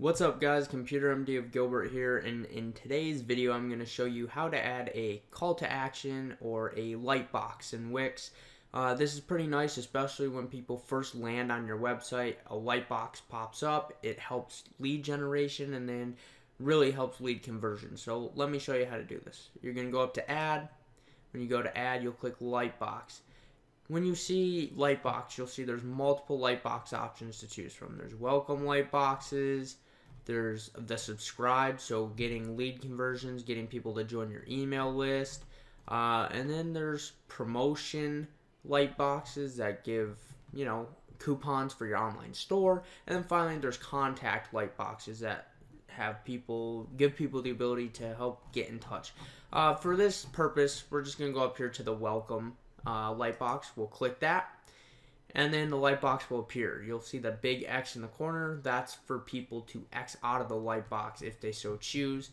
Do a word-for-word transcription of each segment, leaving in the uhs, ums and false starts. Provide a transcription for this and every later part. What's up guys, Computer M D of Gilbert here, and in today's video I'm going to show you how to add a call to action or a light box in Wix. Uh, this is pretty nice, especially when people first land on your website. A light box pops up, it helps lead generation and then really helps lead conversion. So let me show you how to do this. You're going to go up to add. When you go to add, you'll click light box. When you see light box, you'll see there's multiple light box options to choose from. There's welcome light boxes. There's the subscribe, so getting lead conversions, getting people to join your email list. Uh, and then there's promotion light boxes that give, you know, coupons for your online store. And then finally, there's contact light boxes that have people, give people the ability to help get in touch. Uh, for this purpose, we're just going to go up here to the welcome uh, light box. We'll click that. And then the light box will appear. You'll see the big X in the corner. That's for people to X out of the light box if they so choose.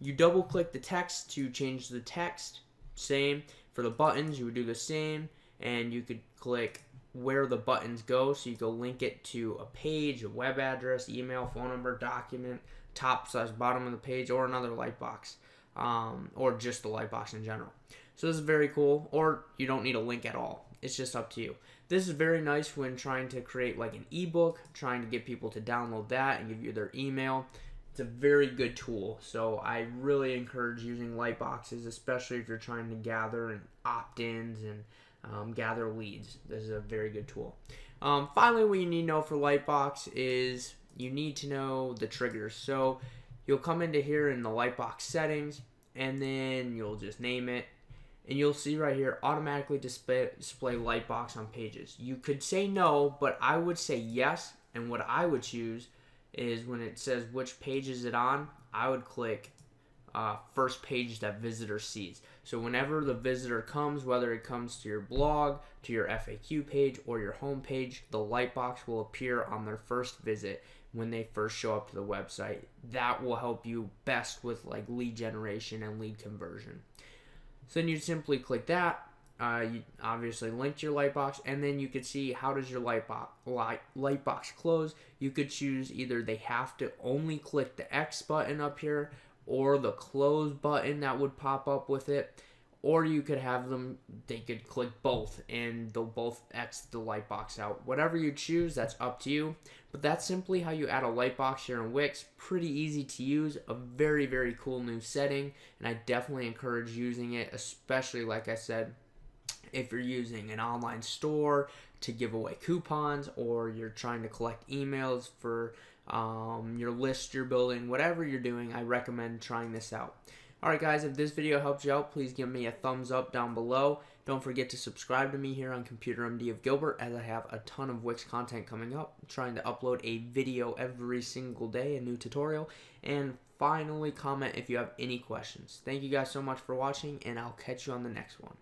You double click the text to change the text. Same. For the buttons, you would do the same. And you could click where the buttons go. So you go link it to a page, a web address, email, phone number, document, top slash bottom of the page, or another light box. Um, or just the light box in general. So this is very cool. Or you don't need a link at all. It's just up to you. This is very nice when trying to create like an ebook, trying to get people to download that and give you their email. It's a very good tool. So I really encourage using light boxes, especially if you're trying to gather and opt-ins and um, gather leads. This is a very good tool. Um, finally, what you need to know for Lightbox is you need to know the triggers. So you'll come into here in the Lightbox settings, and then you'll just name it. And you'll see right here, automatically display, display light box on pages. You could say no, but I would say yes. And what I would choose is when it says which page is it on, I would click uh, first page that visitor sees. So whenever the visitor comes, whether it comes to your blog, to your F A Q page, or your home page, the light box will appear on their first visit when they first show up to the website. That will help you best with like lead generation and lead conversion. So then you simply click that. Uh, you obviously linked your light box, and then you could see how does your light box light, light box close. You could choose either they have to only click the X button up here, or the close button that would pop up with it, or you could have them they could click both and they'll both X the light box out. Whatever you choose, that's up to you. But that's simply how you add a light box here in Wix. Pretty easy to use, a very, very cool new setting, and I definitely encourage using it, especially, like I said, if you're using an online store to give away coupons, or you're trying to collect emails for um, your list you're building. Whatever you're doing, I recommend trying this out. Alright guys, if this video helped you out, please give me a thumbs up down below. Don't forget to subscribe to me here on Computer M D of Gilbert, as I have a ton of Wix content coming up. I'm trying to upload a video every single day, a new tutorial. And finally, comment if you have any questions. Thank you guys so much for watching, and I'll catch you on the next one.